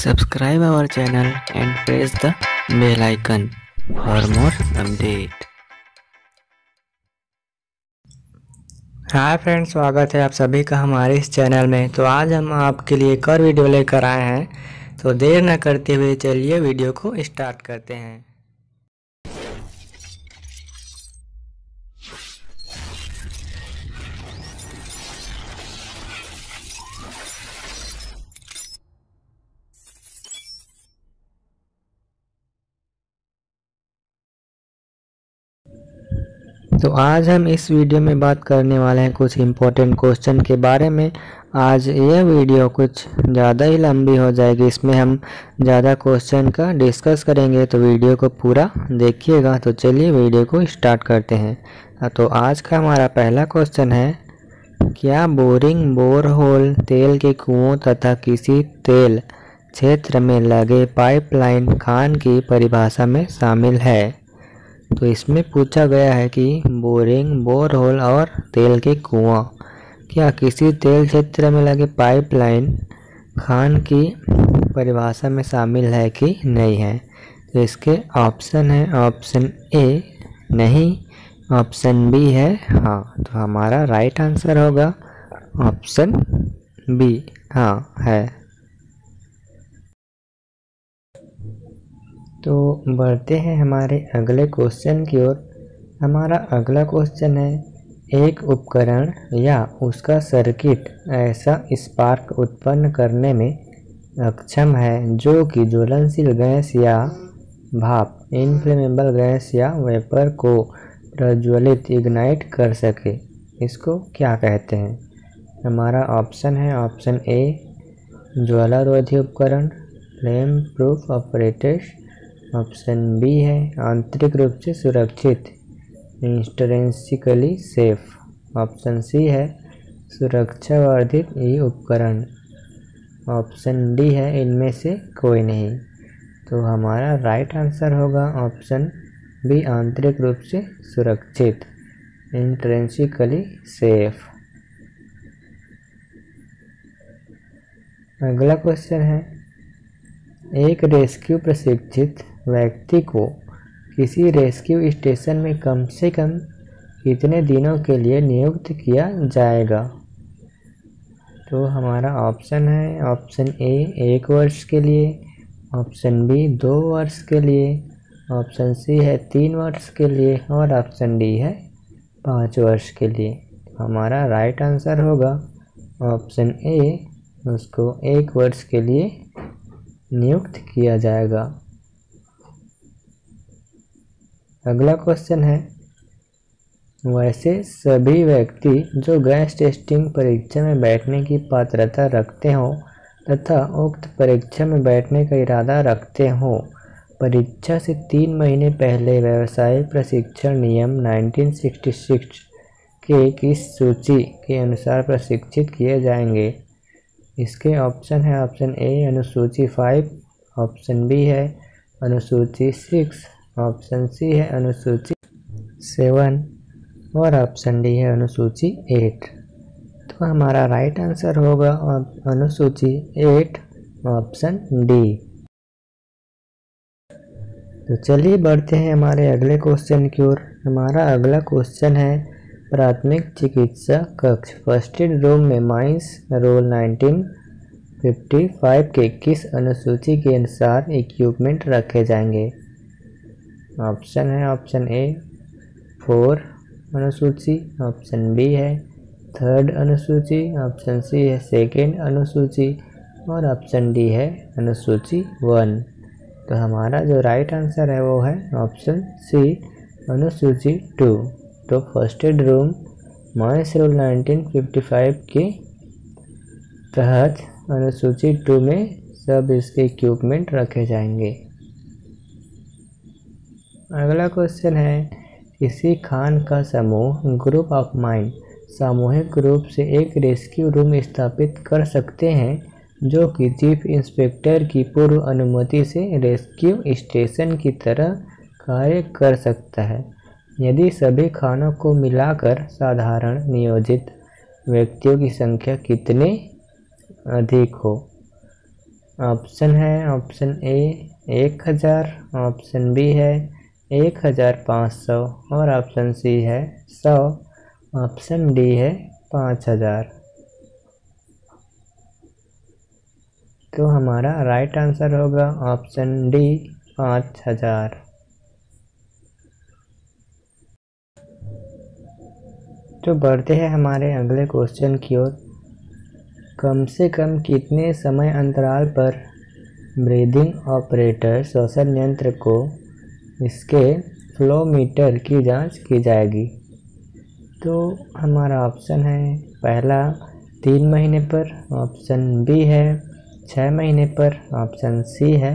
Subscribe our channel and press the bell icon for more update। Hi friends, स्वागत है आप सभी का हमारे इस चैनल में। तो आज हम आपके लिए एक और वीडियो लेकर आए हैं, तो देर न करते हुए चलिए वीडियो को स्टार्ट करते हैं। तो आज हम इस वीडियो में बात करने वाले हैं कुछ इम्पोर्टेंट क्वेश्चन के बारे में। आज यह वीडियो कुछ ज़्यादा ही लंबी हो जाएगी, इसमें हम ज़्यादा क्वेश्चन का डिस्कस करेंगे, तो वीडियो को पूरा देखिएगा। तो चलिए वीडियो को स्टार्ट करते हैं। तो आज का हमारा पहला क्वेश्चन है, क्या बोरिंग बोरहोल तेल के कुओं तथा किसी तेल क्षेत्र में लगे पाइपलाइन खान की परिभाषा में शामिल है। तो इसमें पूछा गया है कि बोरिंग बोरहोल और तेल के कुआं क्या किसी तेल क्षेत्र में लगे पाइपलाइन खान की परिभाषा में शामिल है कि नहीं है। तो इसके ऑप्शन है, ऑप्शन ए नहीं, ऑप्शन बी है हाँ। तो हमारा राइट आंसर होगा ऑप्शन बी हाँ है। तो बढ़ते हैं हमारे अगले क्वेश्चन की ओर। हमारा अगला क्वेश्चन है, एक उपकरण या उसका सर्किट ऐसा स्पार्क उत्पन्न करने में अक्षम है जो कि ज्वलनशील गैस या भाप, इनफ्लेमेबल गैस या वेपर को प्रज्वलित, इग्नाइट कर सके, इसको क्या कहते हैं। हमारा ऑप्शन है, ऑप्शन ए ज्वालारोधी उपकरण, flame proof operators, option B है आंतरिक रूप से सुरक्षित, इंस्ट्रेंसिकली सेफ, ऑप्शन सी है सुरक्षा वर्धित ये उपकरण, ऑप्शन डी है इनमें से कोई नहीं। तो हमारा राइट आंसर होगा ऑप्शन बी आंतरिक रूप से सुरक्षित, इंस्ट्रेंसिकली सेफ। अगला क्वेश्चन है, एक रेस्क्यू प्रशिक्षित व्यक्ति को किसी रेस्क्यू स्टेशन में कम से कम कितने दिनों के लिए नियुक्त किया जाएगा। तो हमारा ऑप्शन है, ऑप्शन ए 1 वर्ष के लिए, ऑप्शन बी 2 वर्ष के लिए, ऑप्शन सी है 3 वर्ष के लिए और ऑप्शन डी है 5 वर्ष के लिए। हमारा राइट आंसर होगा ऑप्शन ए, उसको 1 वर्ष के लिए नियुक्त किया जाएगा। अगला क्वेश्चन है, वैसे सभी व्यक्ति जो गैस टेस्टिंग परीक्षा में बैठने की पात्रता रखते हों तथा उक्त परीक्षा में बैठने का इरादा रखते हों, परीक्षा से 3 महीने पहले व्यावसायिक प्रशिक्षण नियम 1966 के किस सूची के अनुसार प्रशिक्षित किए जाएंगे। इसके ऑप्शन है, ऑप्शन ए अनुसूची 5, ऑप्शन बी है अनुसूची 6, ऑप्शन सी है अनुसूची 7 और ऑप्शन डी है अनुसूची 8। तो हमारा राइट आंसर होगा अनुसूची 8 ऑप्शन डी। तो चलिए बढ़ते हैं हमारे अगले क्वेश्चन की ओर। हमारा अगला क्वेश्चन है, प्राथमिक चिकित्सा कक्ष फर्स्ट एड रूम में माइंस रोल 1955 के किस अनुसूची के अनुसार इक्विपमेंट रखे जाएंगे। ऑप्शन है, ऑप्शन ए 4 अनुसूची, ऑप्शन बी है 3rd अनुसूची, ऑप्शन सी है 2nd अनुसूची और ऑप्शन डी है अनुसूची 1। तो हमारा जो राइट आंसर है वो है ऑप्शन सी अनुसूची 2। तो first aid room mines rule 1955 के तहत अनुसूची 2 में सब इसके इक्विपमेंट रखे जाएंगे। अगला क्वेश्चन है, किसी खान का समूह ग्रुप ऑफ माइंड सामूहिक रूप से एक रेस्क्यू रूम स्थापित कर सकते हैं जो कि चीफ इंस्पेक्टर की पूर्व अनुमति से रेस्क्यू स्टेशन की तरह कार्य कर सकता है। यदि सभी खानों को मिलाकर साधारण नियोजित व्यक्तियों की संख्या कितने अधिक हो। ऑप्शन है ऑप्शन ए 1000, ऑप्शन बी है 1500 और ऑप्शन सी है 100, ऑप्शन डी है 5000। तो हमारा राइट आंसर होगा ऑप्शन डी 5000। तो बढ़ते हैं हमारे अगले क्वेश्चन की ओर। कम से कम कितने समय अंतराल पर ब्रीदिंग ऑपरेटर श्वसन यंत्र को इसके फ्लो मीटर की जांच की जाएगी? तो हमारा ऑप्शन है पहला 3 महीने पर, ऑप्शन बी है 6 महीने पर, ऑप्शन सी है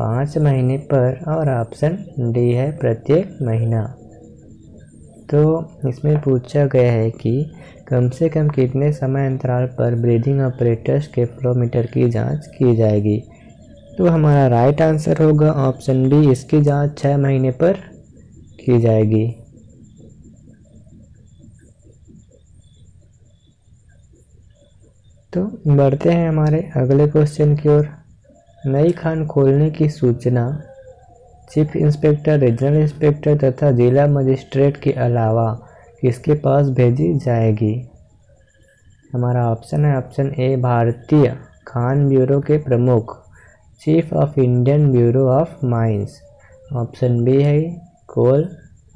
5 महीने पर और ऑप्शन डी है प्रत्येक महीना। तो इसमें पूछा गया है कि कम से कम कितने समय अंतराल पर ब्रीदिंग ऑपरेटर्स के फ्लोमीटर की जांच की जाएगी। तो हमारा राइट आंसर होगा ऑप्शन बी, इसकी जांच 6 महीने पर की जाएगी। तो बढ़ते हैं हमारे अगले क्वेश्चन की ओर। नई खान खोलने की सूचना चीफ इंस्पेक्टर, रीजनल इंस्पेक्टर तथा जिला मजिस्ट्रेट के अलावा किसके पास भेजी जाएगी? हमारा ऑप्शन है ऑप्शन ए भारतीय खान ब्यूरो के प्रमुख, chief of Indian bureau of mines, option B है कोल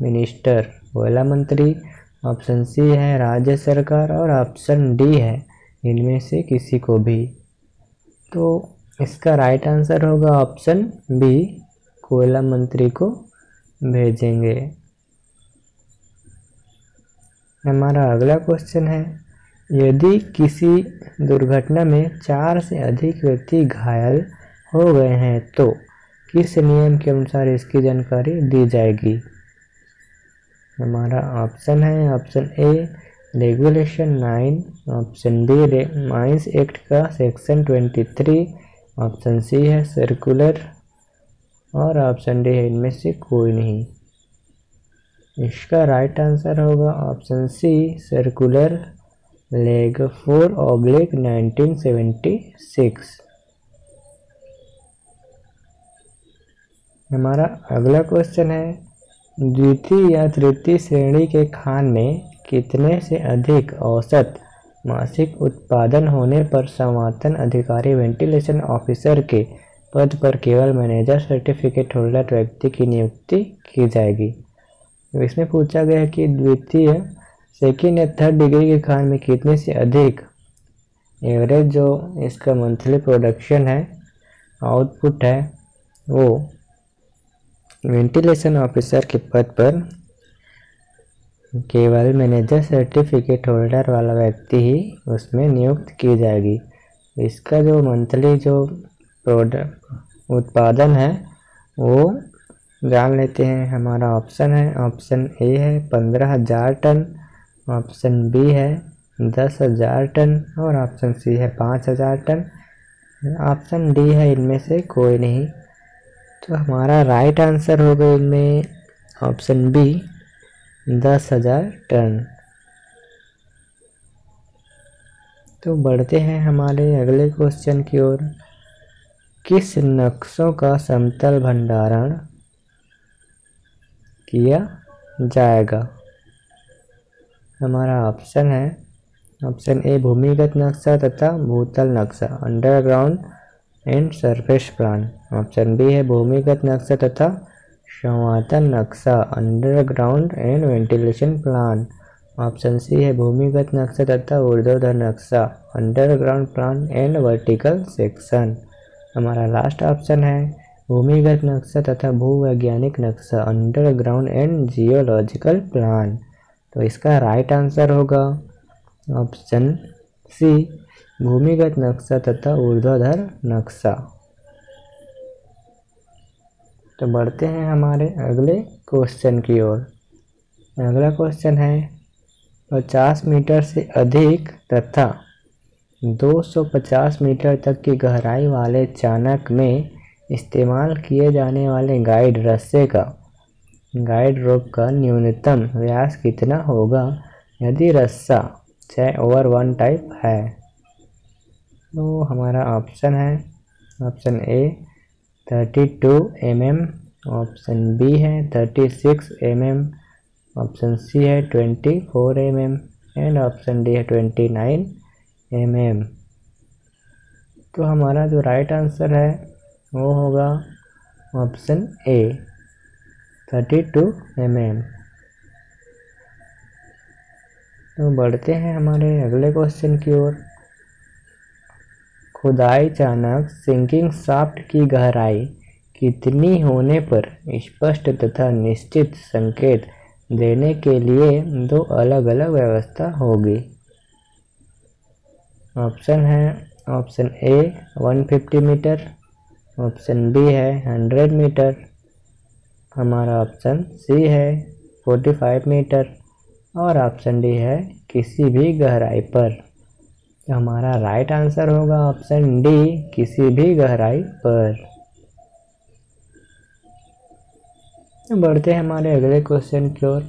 मिनिस्टर, कोयला मंत्री, ऑप्शन सी है राज्य सरकार और ऑप्शन डी है इनमें से किसी को भी। तो इसका राइट आंसर होगा ऑप्शन बी, कोयला मंत्री को भेजेंगे। हमारा अगला क्वेश्चन है, यदि किसी दुर्घटना में 4 से अधिक व्यक्ति घायल हो गए हैं तो किस नियम के अनुसार इसकी जानकारी दी जाएगी? हमारा ऑप्शन है option A regulation 9, option B mines act का सेक्शन 23, ऑप्शन सी है सर्कुलर और ऑप्शन डी है इनमें से कोई नहीं। इसका राइट आंसर होगा ऑप्शन सी सर्कुलर लेग 4/1976। हमारा अगला क्वेश्चन है, द्वितीय या तृतीय श्रेणी के खान में कितने से अधिक औसत मासिक उत्पादन होने पर संवातन अधिकारी वेंटिलेशन ऑफिसर के पद पर केवल मैनेजर सर्टिफिकेट होल्डर व्यक्ति की नियुक्ति की जाएगी? तो इसमें पूछा गया है कि द्वितीय, सेकेंड या थर्ड डिग्री के खान में कितने से अधिक एवरेज जो इसका मंथली प्रोडक्शन है, आउटपुट है, वो वेंटिलेशन ऑफिसर के पद पर केवल मैनेजर सर्टिफिकेट होल्डर वाला व्यक्ति ही उसमें नियुक्त की जाएगी। इसका जो मंथली जो प्रोडक्ट उत्पादन है वो जान लेते हैं। हमारा ऑप्शन है ऑप्शन ए है 15,000 टन, ऑप्शन बी है 10,000 टन और ऑप्शन सी है 5,000 टन, ऑप्शन डी है इनमें से कोई नहीं। तो हमारा राइट आंसर होगा इनमें ऑप्शन बी 10,000 टन। तो बढ़ते हैं हमारे अगले क्वेश्चन की ओर। किस नक्शों का समतल भंडारण किया जाएगा? हमारा ऑप्शन है ऑप्शन ए भूमिगत नक्शा तथा भूतल नक्शा, underground and surface plan, option B है भूमिगत नक्शा तथा संवातन नक्शा, underground and ventilation plan, option C है भूमिगत नक्शा तथा ऊर्ध्वाधर नक्शा, underground plan and vertical section, हमारा लास्ट ऑप्शन है भूमिगत नक्शा तथा भूवैज्ञानिक नक्शा, अंडरग्राउंड एंड जियोलॉजिकल प्लान। तो इसका राइट आंसर होगा ऑप्शन सी भूमिगत नक्शा तथा ऊर्ध्वाधर नक्शा। तो बढ़ते हैं हमारे अगले क्वेश्चन की ओर। अगला क्वेश्चन है 50 मीटर से अधिक तथा 250 मीटर तक की गहराई वाले चाणक में इस्तेमाल किए जाने वाले गाइड रस्से का, गाइड रोप का न्यूनतम व्यास कितना होगा यदि रस्सा 6/1 टाइप है? तो हमारा ऑप्शन है option A 32 mm, option B है 36 mm, ऑप्शन सी है 24 mm एंड ऑप्शन डी है 29 mm। तो हमारा जो राइट आंसर है वो होगा ऑप्शन ए 32 mm। तो बढ़ते हैं हमारे अगले क्वेश्चन की ओर। खुदाई चाणक सिंकिंग शाफ्ट की गहराई कितनी होने पर स्पष्ट तथा निश्चित संकेत देने के लिए दो अलग अलग व्यवस्था होगी। ऑप्शन है option A 150 metre, option B है 100 मीटर, हमारा ऑप्शन सी है 45 मीटर और ऑप्शन डी है किसी भी गहराई पर। तो हमारा राइट आंसर होगा ऑप्शन डी किसी भी गहराई पर। तो बढ़ते हैं हमारे अगले क्वेश्चन की ओर।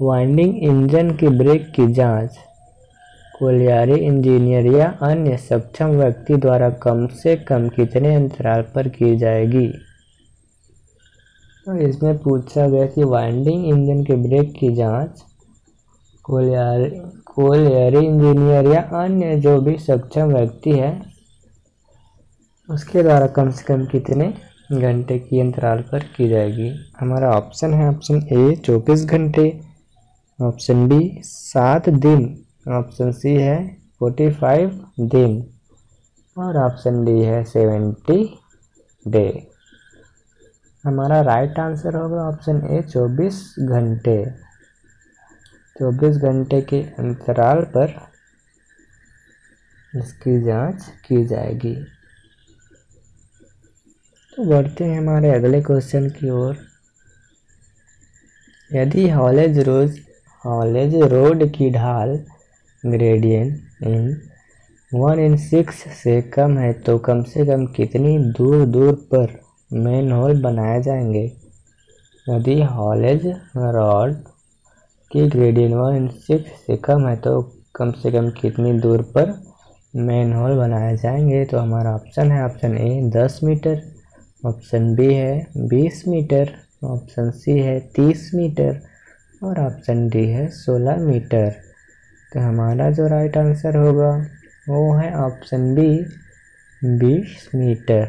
वाइंडिंग इंजन की ब्रेक की जांच कोलियारी इंजीनियर या अन्य सक्षम व्यक्ति द्वारा कम से कम कितने अंतराल पर की जाएगी। तो इसमें पूछा गया कि वाइंडिंग इंजन के ब्रेक की जांच कोलियारी इंजीनियर या अन्य जो भी सक्षम व्यक्ति है उसके द्वारा कम से कम कितने घंटे की अंतराल पर की जाएगी। हमारा ऑप्शन है ऑप्शन ए 24 घंटे, ऑप्शन बी 7 दिन, ऑप्शन सी है 45 दिन और ऑप्शन डी है 70 डे। हमारा राइट आंसर होगा ऑप्शन ए 24 घंटे। 24 घंटे के अंतराल पर इसकी जांच की जाएगी। बढ़ते हैं हमारे अगले क्वेश्चन की ओर। यदि हॉलेज रोड की ढाल ग्रेडियंट 1/6 से कम है तो कम से कम कितनी दूर दूर पर मेन होल बनाए जाएंगे। यदि हॉलेज रोड की ग्रेडियंट 1/6 से कम है तो कम से कम कितनी दूर पर मेन होल बनाए जाएंगे। तो हमारा ऑप्शन है option A 10 metre, option B है 20 मीटर, ऑप्शन सी है 30 मीटर और ऑप्शन डी है 16 मीटर। तो हमारा जो राइट आंसर होगा वो है ऑप्शन बी 20 मीटर।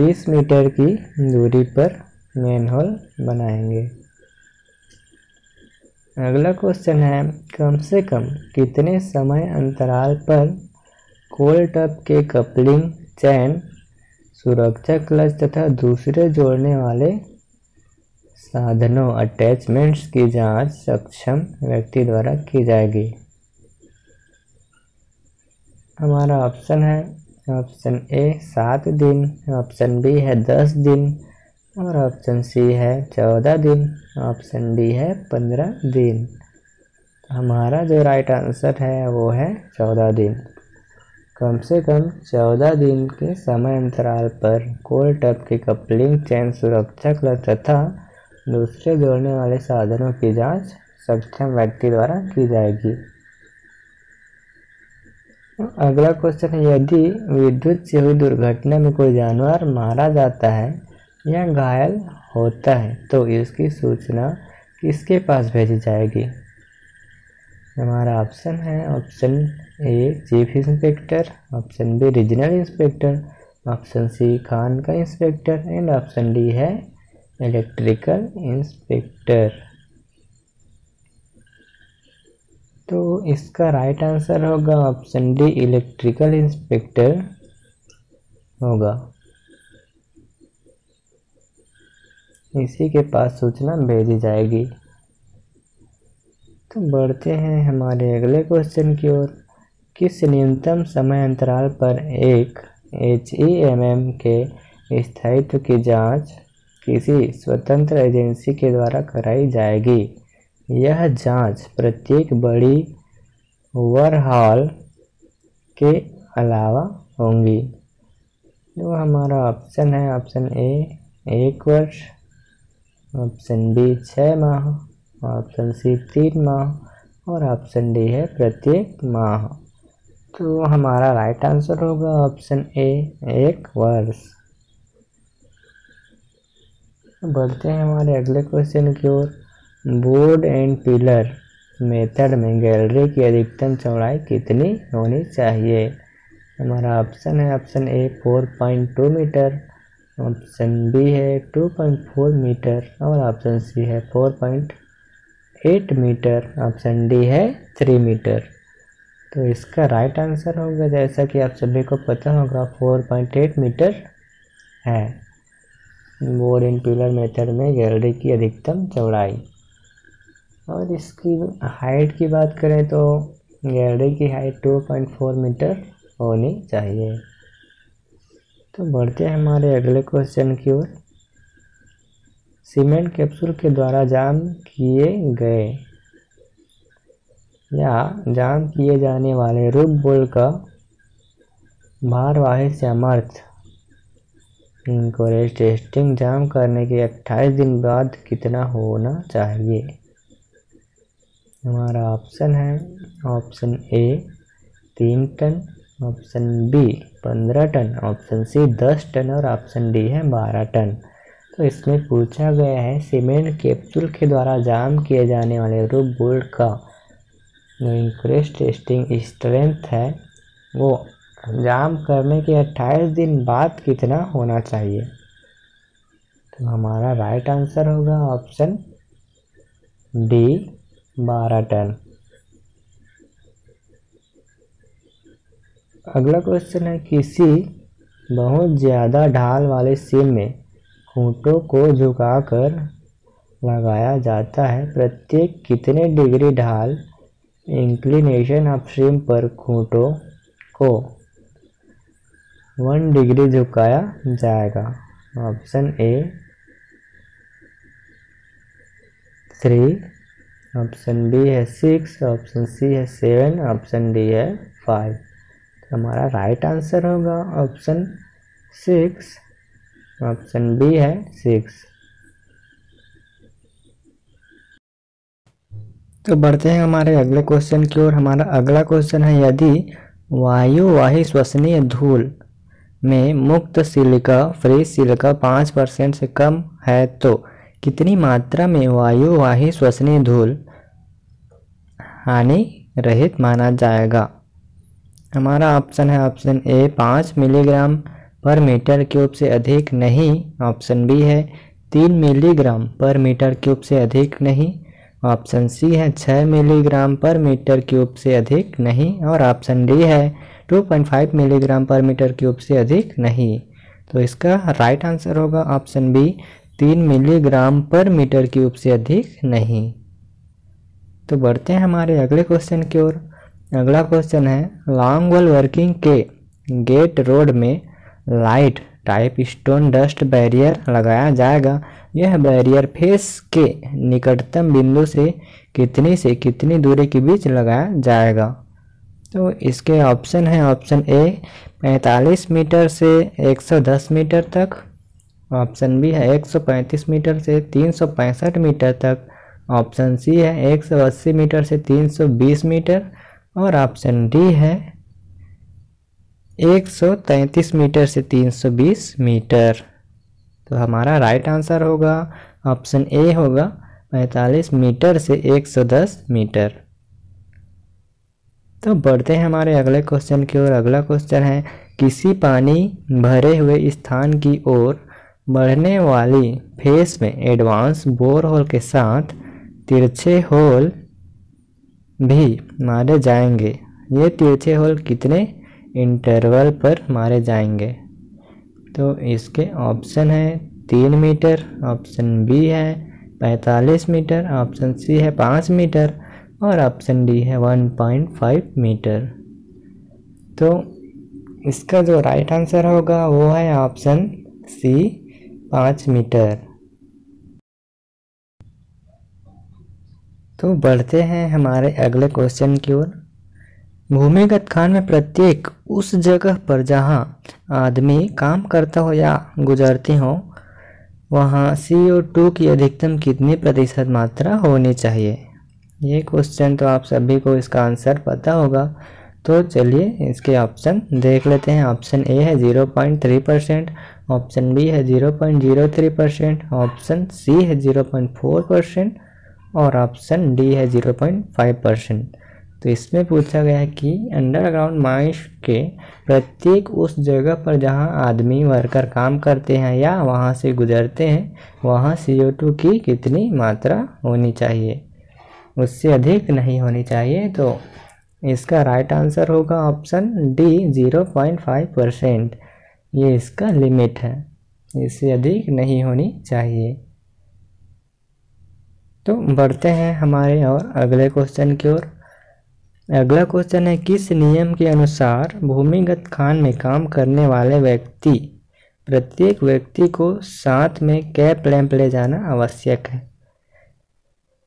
20 मीटर की दूरी पर मेन होल बनाएंगे। अगला क्वेश्चन है कम से कम कितने समय अंतराल पर कोल टब के कपलिंग चैन, सुरक्षा क्लच तथा दूसरे जोड़ने वाले साधनों अटैचमेंट्स की जांच सक्षम व्यक्ति द्वारा की जाएगी। हमारा ऑप्शन है ऑप्शन ए 7 दिन, ऑप्शन बी है 10 दिन और ऑप्शन सी है 14 दिन, ऑप्शन डी है 15 दिन। हमारा जो राइट आंसर है वो है 14 दिन। कम से कम 14 दिन के समय अंतराल पर कोल टब के कपलिंग चैन, सुरक्षा क्लच तथा दूसरे जोड़ने वाले साधनों की जांच सक्षम व्यक्ति द्वारा की जाएगी। अगला क्वेश्चन है यदि विद्युत से हुई दुर्घटना में कोई जानवर मारा जाता है या घायल होता है तो इसकी सूचना किसके पास भेजी जाएगी। हमारा ऑप्शन है option A chief inspector, option B regional inspector, option C खान का इंस्पेक्टर एंड ऑप्शन डी है इलेक्ट्रिकल इंस्पेक्टर। तो इसका राइट आंसर होगा ऑप्शन डी इलेक्ट्रिकल इंस्पेक्टर होगा। इसी के पास सूचना भेजी जाएगी। तो बढ़ते हैं हमारे अगले क्वेश्चन की ओर। किस न्यूनतम समय अंतराल पर एक HEMM के स्थायित्व की जांच किसी स्वतंत्र एजेंसी के द्वारा कराई जाएगी। यह जांच प्रत्येक बड़ी ओवरहॉल के अलावा होंगी। तो हमारा ऑप्शन है ऑप्शन ए 1 वर्ष, ऑप्शन बी 6 माह, ऑप्शन सी 3 माह और ऑप्शन डी है प्रत्येक माह। तो हमारा राइट आंसर होगा ऑप्शन ए, एक वर्ष। बढ़ते हैं हमारे अगले क्वेश्चन की ओर। बोर्ड एंड पिलर मेथड में गैलरी की अधिकतम चौड़ाई कितनी होनी चाहिए? हमारा ऑप्शन है, option A 4.2 metre, option B है 2.4 मीटर और ऑप्शन सी है 4.8 मीटर, ऑप्शन डी है 3 मीटर। तो इसका राइट आंसर होगा, जैसा कि आप सभी को पता होगा, 4.8 मीटर है बोर्ड एंड पिलर मेथड में गैलरी की अधिकतम चौड़ाई। और इसकी हाइट की बात करें तो गैलरी की हाइट 2.4 मीटर होनी चाहिए। तो बढ़ते हैं हमारे अगले क्वेश्चन की ओर। सीमेंट कैप्सूल के द्वारा जाम किए गए या जाम किए जाने वाले रूट बोल्ट का भारवाही सामर्थ्य कवरेज टेस्टिंग जाम करने के 28 दिन बाद कितना होना चाहिए? हमारा ऑप्शन है, option A 3 ton, option B 15 ton, option C 10 ton और ऑप्शन डी है 12 टन। तो इसमें पूछा गया है सीमेंट कैप्सूल के द्वारा जाम किए जाने वाले रूट बोल्ट का जो कवरेज टेस्टिंग स्ट्रेंथ है वो जाम करने के 28 दिन बाद कितना होना चाहिए? तो हमारा राइट आंसर होगा ऑप्शन डी 12 टन। अगला क्वेश्चन है, किसी बहुत ज़्यादा ढाल वाले सीम में खूंटों को झुकाकर लगाया जाता है, प्रत्येक कितने डिग्री ढाल इंक्लिनेशन ऑफ सीम पर खूंटों को 1 डिग्री झुकाया जाएगा? ऑप्शन ए 3, ऑप्शन बी है 6, ऑप्शन सी है 7, ऑप्शन डी है 5। हमारा राइट आंसर होगा ऑप्शन 6, ऑप्शन बी है 6। तो बढ़ते हैं हमारे अगले क्वेश्चन की ओर। हमारा अगला क्वेश्चन है, यदि वायुवाही श्वसनीय धूल में मुक्त सिलिका फ्री सिलिका 5% से कम है तो कितनी मात्रा में वायुवाही श्वसनीय धूल हानि रहित माना जाएगा? हमारा ऑप्शन है, ऑप्शन ए 5 मिलीग्राम पर मीटर क्यूब से अधिक नहीं, ऑप्शन बी है 3 मिलीग्राम पर मीटर क्यूब से अधिक नहीं, ऑप्शन सी है 6 मिलीग्राम पर मीटर क्यूब से अधिक नहीं और ऑप्शन डी है 2.5 मिलीग्राम पर मीटर क्यूब से अधिक नहीं। तो इसका राइट आंसर होगा ऑप्शन बी 3 मिलीग्राम पर मीटर क्यूब से अधिक नहीं। तो बढ़ते हैं हमारे अगले क्वेश्चन की ओर। अगला क्वेश्चन है, लॉन्ग वॉल वर्किंग के गेट रोड में light type stone dust barrier लगाया जाएगा, यह बैरियर फेस के निकटतम बिंदु से कितनी दूरी के बीच लगाया जाएगा? तो इसके ऑप्शन है, ऑप्शन ए 45 मीटर से 110 मीटर तक, ऑप्शन बी है 135 मीटर से 365 मीटर तक, ऑप्शन सी है 180 मीटर से 320 मीटर और ऑप्शन डी है 133 मीटर से 320 मीटर। तो हमारा राइट आंसर होगा ऑप्शन ए होगा 45 मीटर से 110 मीटर। तो बढ़ते हैं हमारे अगले क्वेश्चन की ओर। अगला क्वेश्चन है, किसी पानी भरे हुए स्थान की ओर बढ़ने वाली फेस में एडवांस बोर होल के साथ तिरछे होल भी मारे जाएंगे, ये तिरछे होल कितने इंटरवल पर मारे जाएंगे? तो इसके ऑप्शन है 3 मीटर, ऑप्शन बी है 45 मीटर, ऑप्शन सी है 5 मीटर और ऑप्शन डी है 1.5 मीटर। तो इसका जो राइट आंसर होगा वो है ऑप्शन सी 5 मीटर। तो बढ़ते हैं हमारे अगले क्वेश्चन की ओर। भूमिगत खान में प्रत्येक उस जगह पर जहां आदमी काम करता हो या गुजरते हो वहां CO2 की अधिकतम कितनी प्रतिशत मात्रा होनी चाहिए? ये क्वेश्चन तो आप सभी को इसका आंसर पता होगा, तो चलिए इसके ऑप्शन देख लेते हैं। ऑप्शन ए है 0.3%, ऑप्शन बी है 0.03%, ऑप्शन सी है 0.4% और ऑप्शन डी है 0.5%। तो इसमें पूछा गया है कि अंडरग्राउंड माइंस के प्रत्येक उस जगह पर जहां आदमी वर्कर काम करते हैं या वहां से गुजरते हैं वहां CO2 की कितनी मात्रा होनी चाहिए, उससे अधिक नहीं होनी चाहिए। तो इसका राइट आंसर होगा ऑप्शन डी 0.5%, ये इसका लिमिट है, इससे अधिक नहीं होनी चाहिए। तो बढ़ते हैं हमारे और अगले क्वेश्चन की ओर। अगला क्वेश्चन है किस नियम के अनुसार भूमिगत खान में काम करने वाले व्यक्ति प्रत्येक व्यक्ति को साथ में कैप लैंप ले जाना आवश्यक है।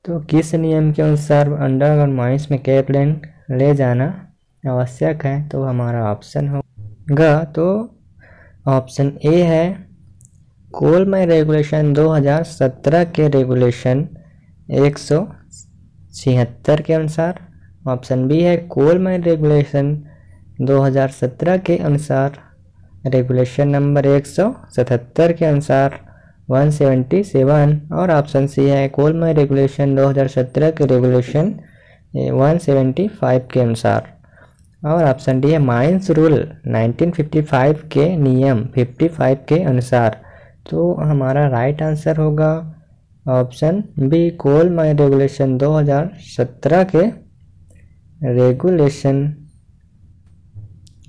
तो किस नियम के अनुसार अंडरग्राउंड माइंस में कैप लैंप ले जाना आवश्यक है, तो हमारा ऑप्शन होगा, तो ऑप्शन ए है कोलमय रेगुलेशन 2017 के रेगुलेशन 176 के अनुसार, ऑप्शन बी है कोलमय रेगुलेशन 2017 के अनुसार रेगुलेशन नंबर 177 के अनुसार 177 और ऑप्शन सी है कोलमय रेगुलेशन 2017 के रेगुलेशन 175 के अनुसार और ऑप्शन डी है माइंस रूल 1955 के नियम 55 के अनुसार। तो हमारा राइट आंसर होगा ऑप्शन बी कोलमय रेगुलेशन 2017 के रेगुलेशन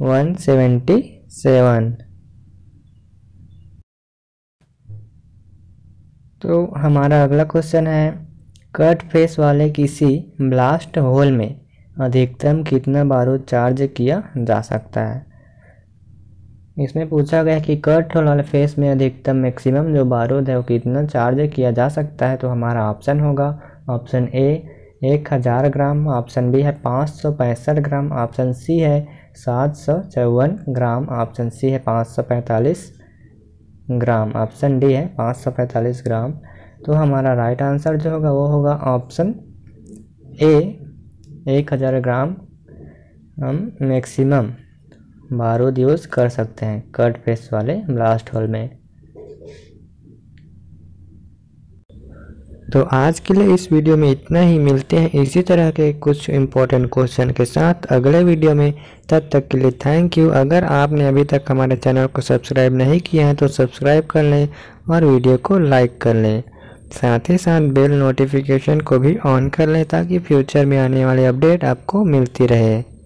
177। तो हमारा अगला क्वेश्चन है कट फेस वाले किसी ब्लास्ट होल में अधिकतम कितना बारूद चार्ज किया जा सकता है। इसमें पूछा गया कि कट होल वाले फेस में अधिकतम मैक्सिमम जो बारूद है वो कितना चार्ज किया जा सकता है। तो हमारा ऑप्शन होगा, option A 1000 gram, option B है 565 ग्राम, ऑप्शन सी है 754 ग्राम, ऑप्शन सी है 545 ग्राम, ऑप्शन डी है 545 ग्राम। तो हमारा राइट आंसर जो होगा वो होगा ऑप्शन ए 1000 ग्राम हम मैक्सिमम बारूद यूज़ कर सकते हैं कट फेस वाले ब्लास्ट होल में। तो आज के लिए इस वीडियो में इतना ही, मिलते हैं इसी तरह के कुछ इम्पोर्टेंट क्वेश्चन के साथ अगले वीडियो में, तब तक के लिए थैंक यू। अगर आपने अभी तक हमारे चैनल को सब्सक्राइब नहीं किया है तो सब्सक्राइब कर लें और वीडियो को लाइक कर लें, साथ ही साथ बेल नोटिफिकेशन को भी ऑन कर लें ताकि फ्यूचर में आने वाले अपडेट आपको मिलती रहे।